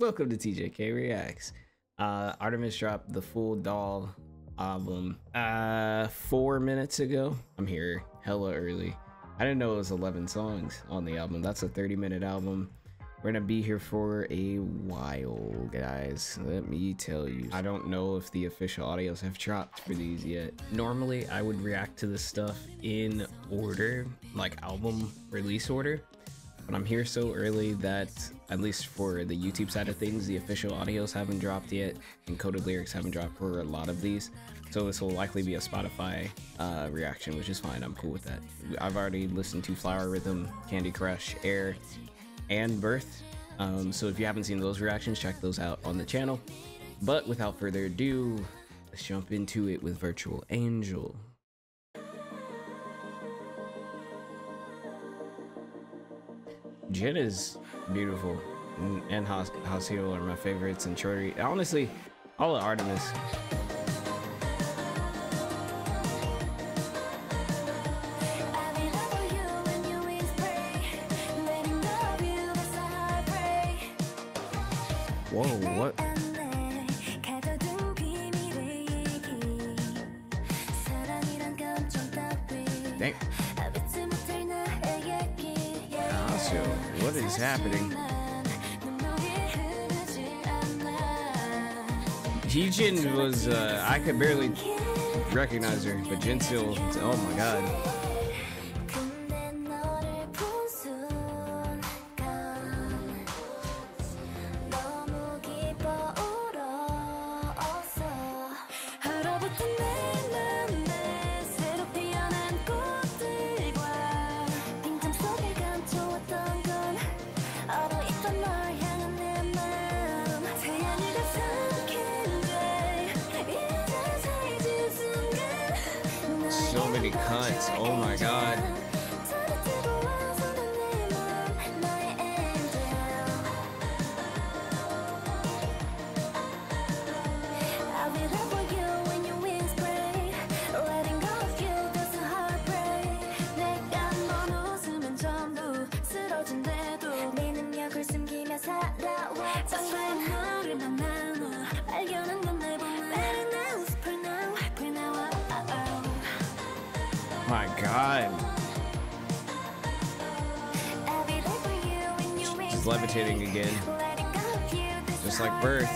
Welcome to TJK Reacts. ARTMS dropped the full doll album 4 minutes ago. I'm here hella early. I didn't know it was 11 songs on the album. That's a 30-minute album. We're gonna be here for a while, guys. Let me tell you, I don't know if the official audios have dropped for these yet. Normally, I would react to this stuff in order, like album release order. But I'm here so early that, at least for the YouTube side of things, the official audios haven't dropped yet, and coded lyrics haven't dropped for a lot of these. So this will likely be a Spotify reaction, which is fine. I'm cool with that. I've already listened to Flower Rhythm, Candy Crush, Air, and Birth. So if you haven't seen those reactions, check those out on the channel. But without further ado, let's jump into it with Virtual Angel. Jin is beautiful, and Haseul are my favorites, and Choerry. Honestly, all of ARTMS. Whoa, what? Dang. So, what is happening? Heejin was, I could barely recognize her, but Jinsoul, oh my god. So many cuts, oh my god. My god. She's levitating again. Just like Birth.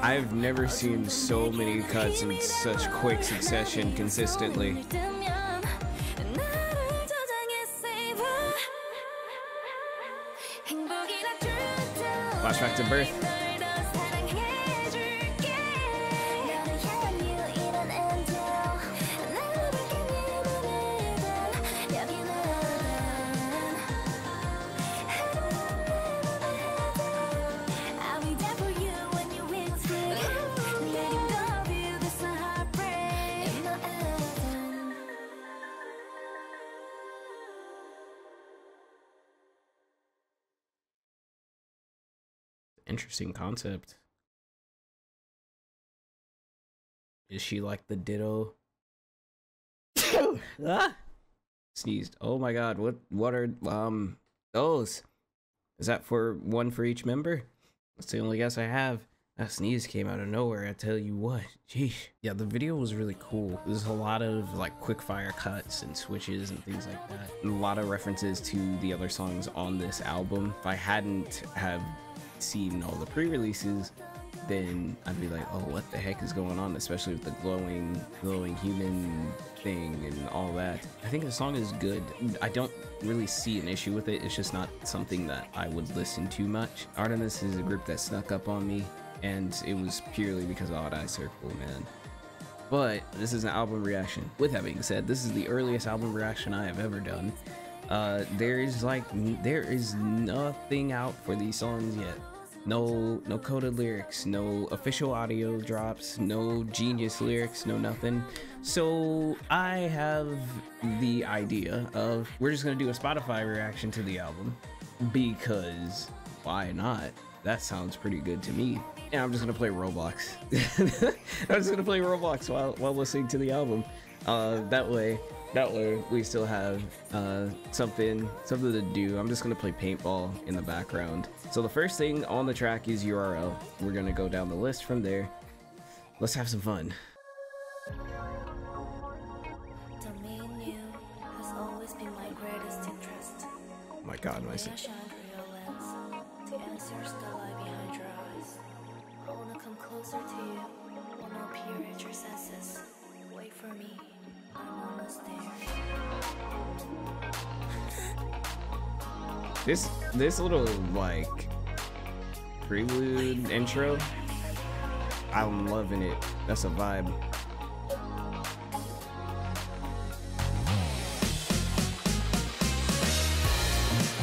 I've never seen so many cuts in such quick succession consistently. Flashback to Birth. Interesting concept. Is she like the Ditto? Ah! Sneezed. Oh my god, what are those? Is that for one for each member? That's the only guess I have. That sneeze came out of nowhere, I tell you what. Jeez. Yeah, the video was really cool. There's a lot of like quick fire cuts and switches and things like that. And a lot of references to the other songs on this album. If I hadn't have seen all the pre-releases, then I'd be like, oh, what the heck is going on, especially with the glowing human thing and all that. I think the song is good. I don't really see an issue with it. It's just not something that I would listen to much. ARTMS is a group that snuck up on me, and it was purely because of Odd Eye Circle, man. But this is an album reaction. With that being said, this is the earliest album reaction I have ever done. There is nothing out for these songs yet. No coded lyrics, no official audio drops, no genius lyrics, no nothing. So I have the idea of we're just gonna do a Spotify reaction to the album, because why not? That sounds pretty good to me. Yeah, I'm just gonna play Roblox. I'm just gonna play Roblox while listening to the album. That way we still have something to do. I'm just gonna play paintball in the background. So the first thing on the track is URL. We're gonna go down the list from there. Let's have some fun. Dominion has always been my greatest interest. My God, my son. I want to come closer to you. I want to appear at your senses. Wait for me. I'm almost there. This little like prelude intro, I'm loving it. That's a vibe.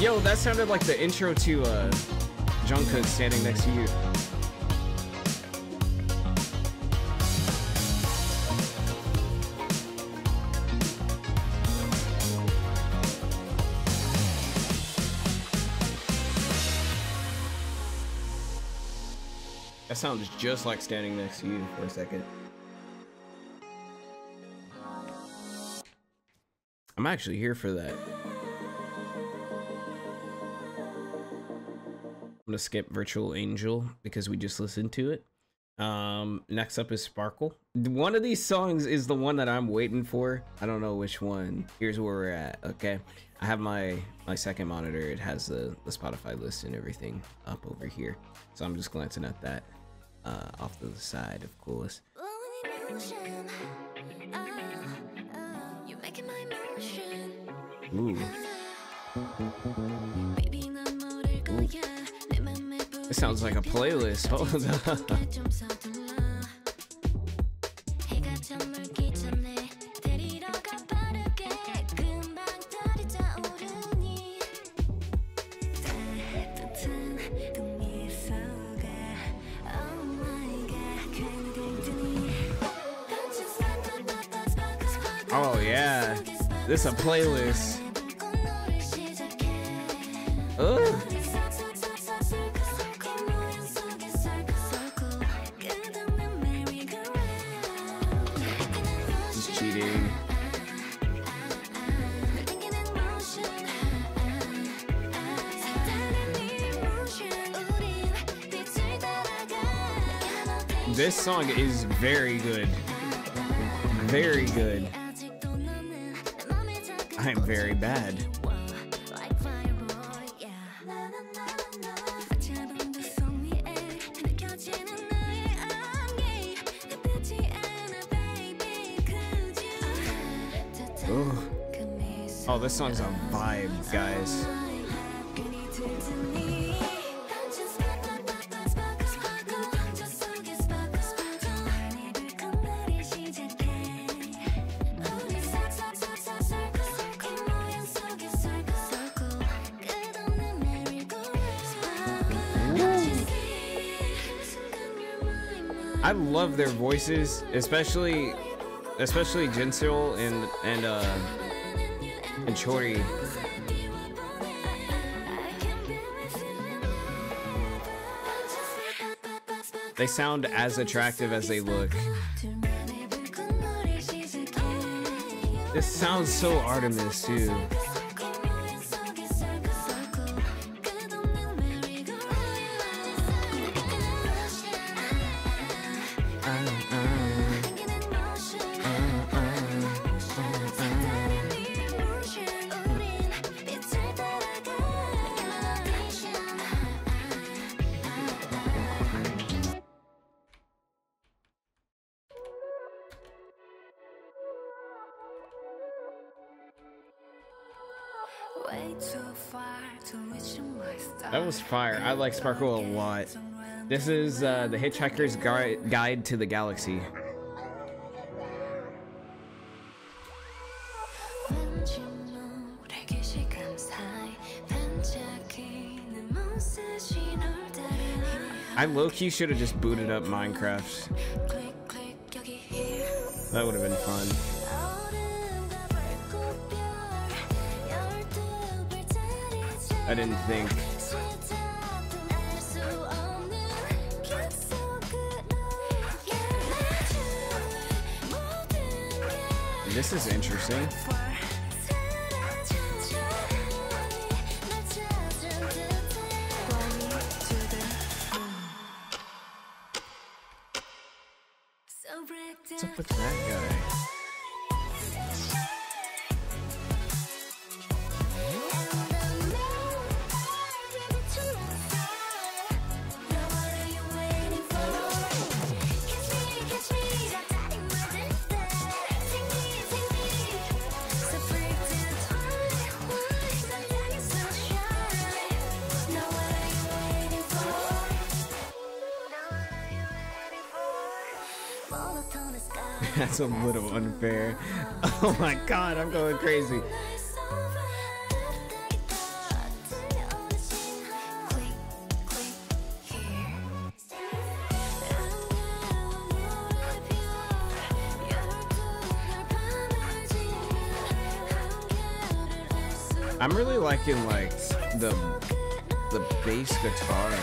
Yo, that sounded like the intro to Jungkook standing next to you. That sounds just like standing next to you for a second. I'm actually here for that. I'm gonna skip Virtual Angel because we just listened to it. Next up is Sparkle. One of these songs is the one that I'm waiting for. I don't know which one. Here's where we're at. Okay, I have my second monitor. It has the Spotify list and everything up over here, so I'm just glancing at that off to the side, of course. Ooh. It sounds like a playlist. Hold on. Oh yeah, this is a playlist. Ugh. This song is very good. Very good. I'm very bad. Ooh. Oh, this song's a vibe, guys. I love their voices, especially Jinsoul and Choerry. They sound as attractive as they look. This sounds so ARTMS too. That was fire. I like Sparkle a lot. This is the Hitchhiker's Guide to the Galaxy. I low-key should have just booted up Minecraft. That would have been fun. I didn't think. This is interesting. What's up with that guy? That's a little unfair. Oh my god, I'm going crazy. I'm really liking like the bass guitar in it.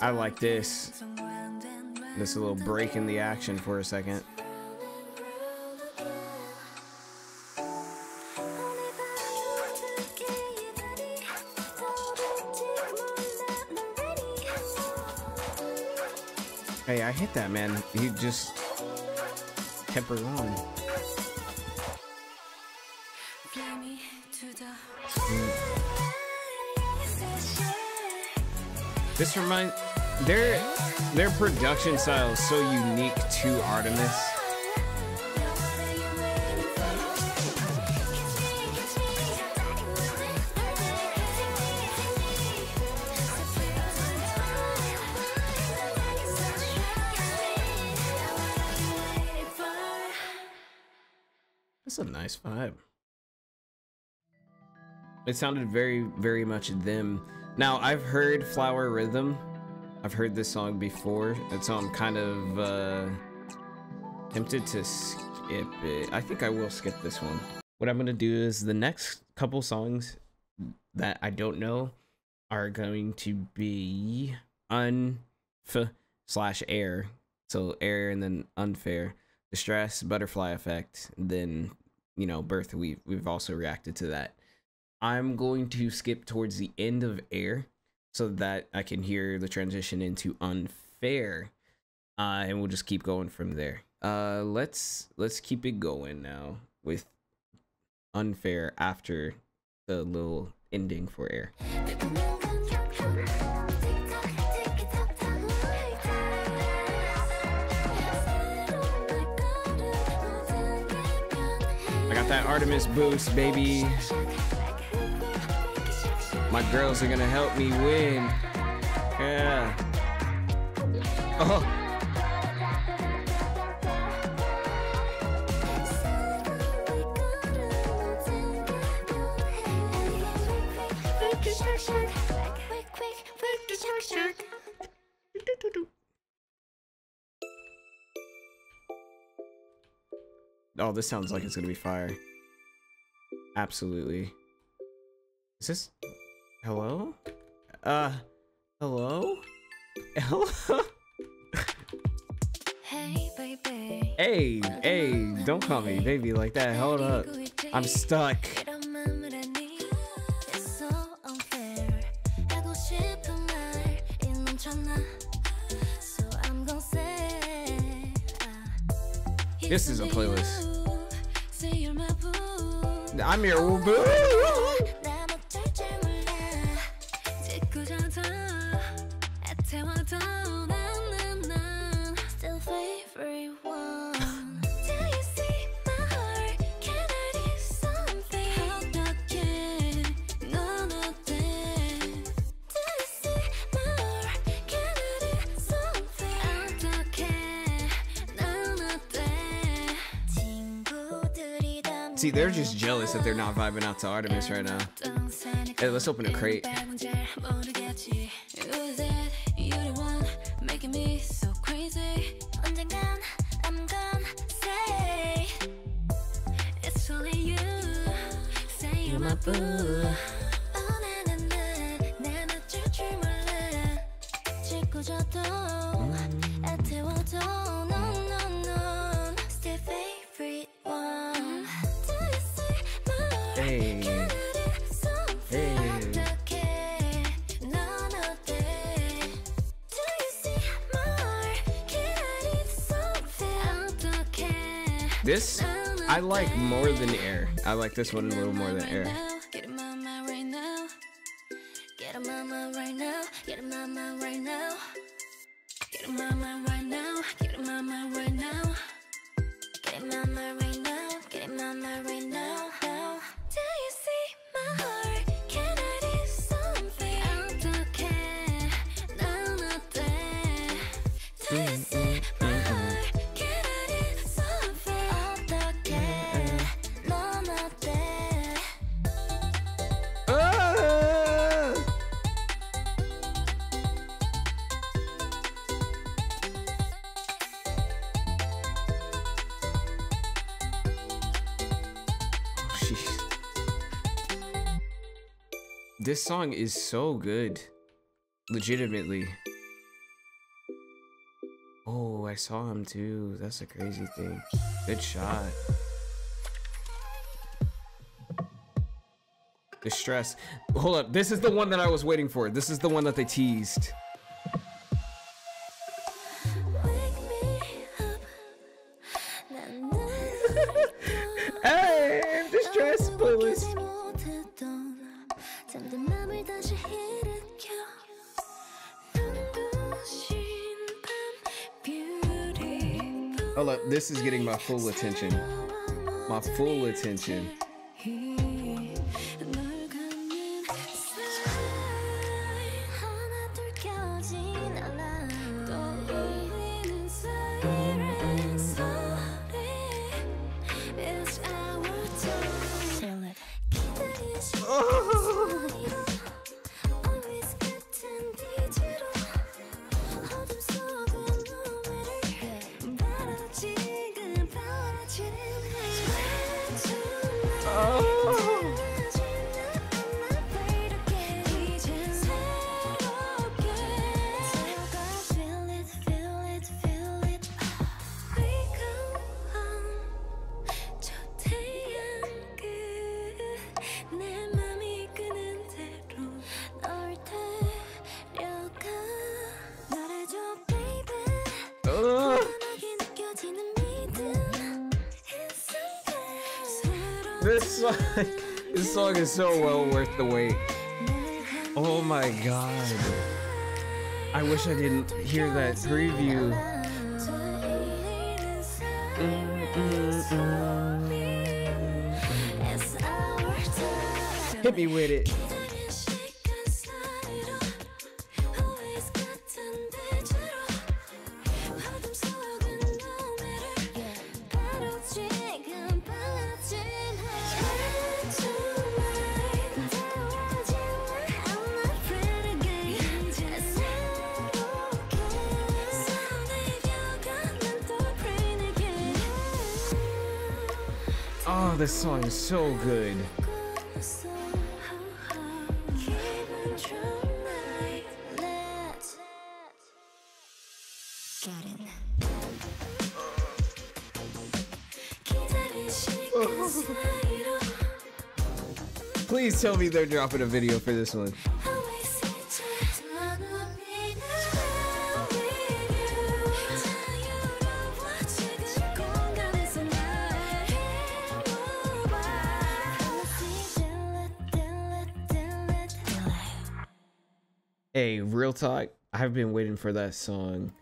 I like this. This little break in the action for a second. Hey, I hit that man. He just kept her going. This reminds. Their production style is so unique to ARTMS. That's a nice vibe. It sounded very, very much them. Now, I've heard Flower Rhythm. I've heard this song before, and so I'm kind of tempted to skip it. I think I will skip this one. What I'm gonna do is the next couple songs that I don't know are going to be Unfair/Air. So Air and then Unfair, Distress, Butterfly Effect, and then, you know, Birth. We've also reacted to that. I'm going to skip towards the end of Air, so that I can hear the transition into Unfair, and we'll just keep going from there. Let's keep it going now with Unfair after the little ending for Air. I got that ARTMS boost, baby. My girls are gonna help me win. Yeah. Oh, this sounds like it's gonna be fire. Absolutely. Is this? Hello? Hello? Hello? Hey, baby. Hey, hey, don't call me baby like that. Hold up. I'm stuck. This is a playlist. I'm your boo. See, they're just jealous that they're not vibing out to ARTMS right now. Hey, let's open a crate. This, I like more than Air. I like this one a little more than Air. This song is so good, legitimately. Oh, I saw him too. That's a crazy thing. Good shot. Distress. Hold up. This is the one that I was waiting for. This is the one that they teased. Hey, Distress playlist. Hold up, this is getting my full attention. My full attention. This song is so well worth the wait. Oh my god. I wish I didn't hear that preview. Hit me with it. Oh, this song is so good. Please tell me they're dropping a video for this one. Hey, real talk, I've been waiting for that song.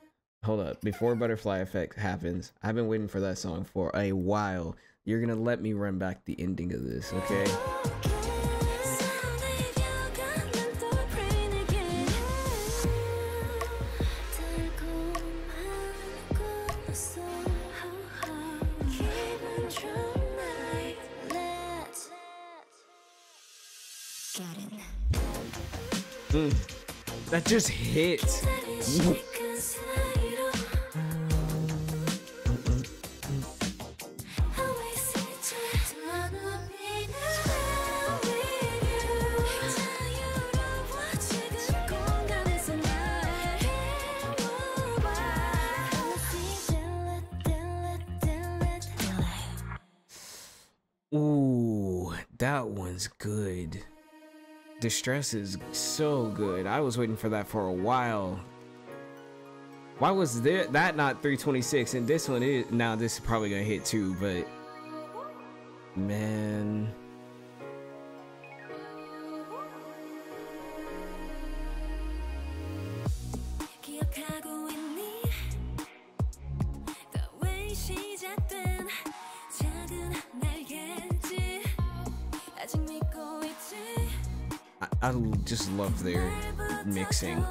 Hold up, before Butterfly Effect happens, I've been waiting for that song for a while. You're gonna let me run back the ending of this, okay? That just hit. Ooh, that one's good. Distress is so good. I was waiting for that for a while. Why was that not 326? And this one is now. This is probably gonna hit too, but man, I just love their mixing.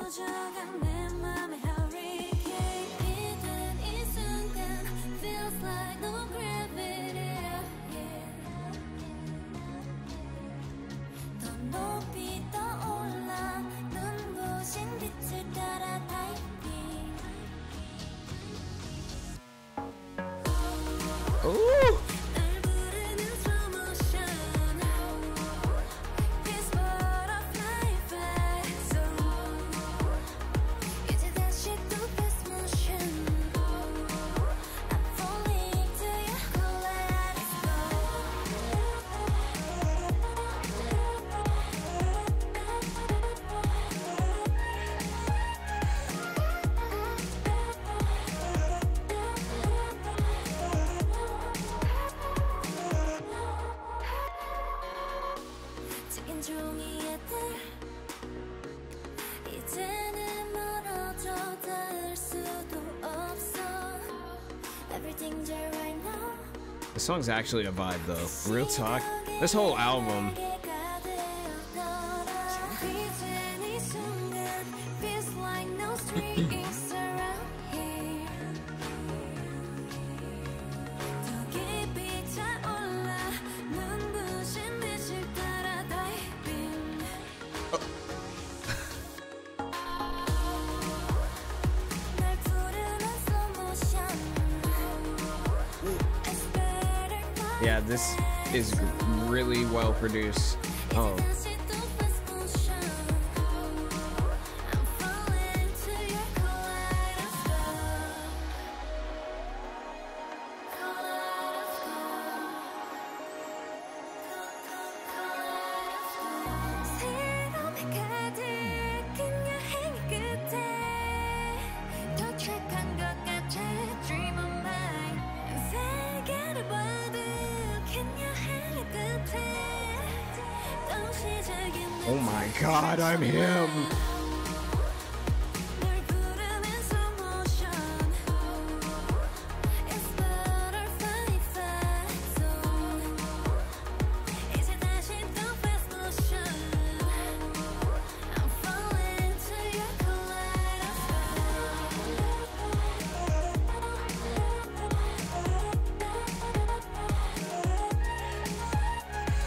This song's actually a vibe though, real talk. This whole album. Yeah, this is really well produced. Oh. Oh my god, I'm him!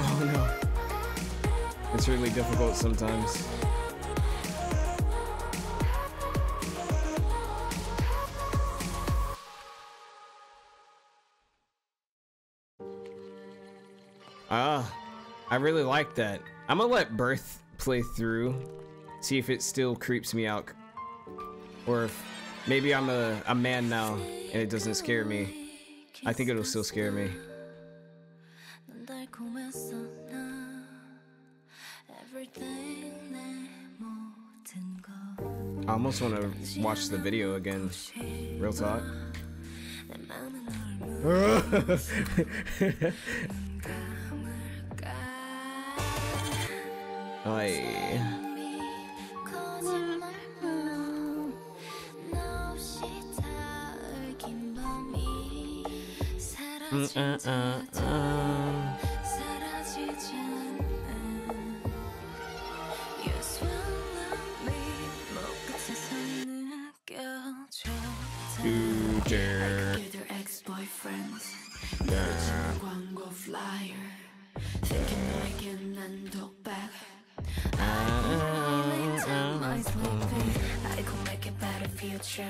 Oh no. It's really difficult sometimes. Ah, I really like that. I'm gonna let Birth play through, see if it still creeps me out, or if maybe I'm a man now and it doesn't scare me. I think it'll still scare me. I almost want to watch the video again. Real talk. future.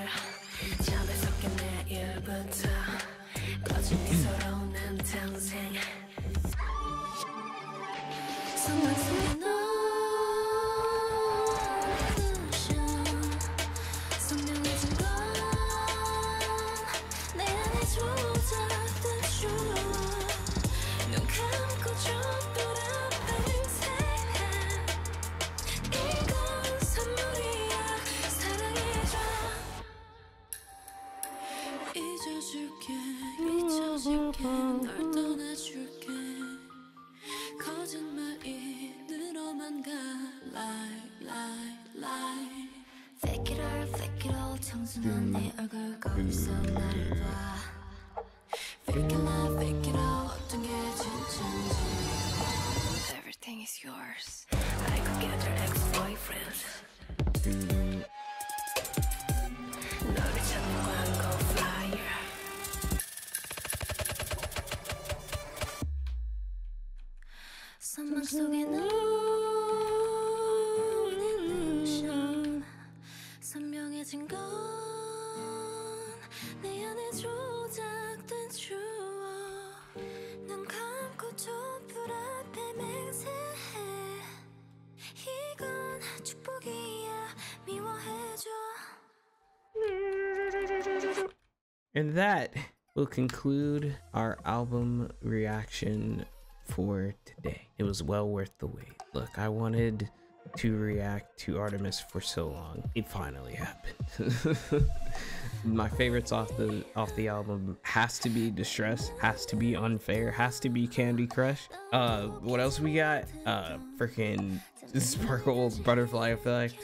Everything is yours. I could get your ex-boyfriend. And that will conclude our album reaction for today. It was well worth the wait. Look, I wanted to react to ARTMS for so long. It finally happened. My favorites off the album has to be Distress, has to be Unfair, has to be Candy Crush. What else we got? Freaking Sparkle, Butterfly Effect.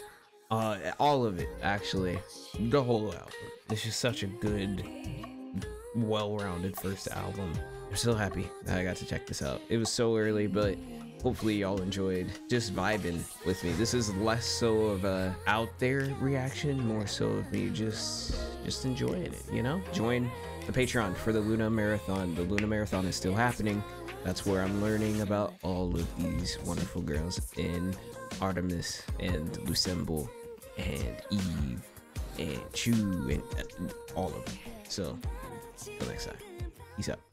All of it, actually, the whole album. This is such a good, well-rounded first album. I'm so happy that I got to check this out. It was so early, but hopefully y'all enjoyed just vibing with me. This is less so of a out there reaction, more so of me just enjoying it, you know? Join the Patreon for the Luna Marathon. The Luna Marathon is still happening. That's where I'm learning about all of these wonderful girls in ARTMS and Lucembol and Eve and Chew and all of them. So, till next time. Peace out.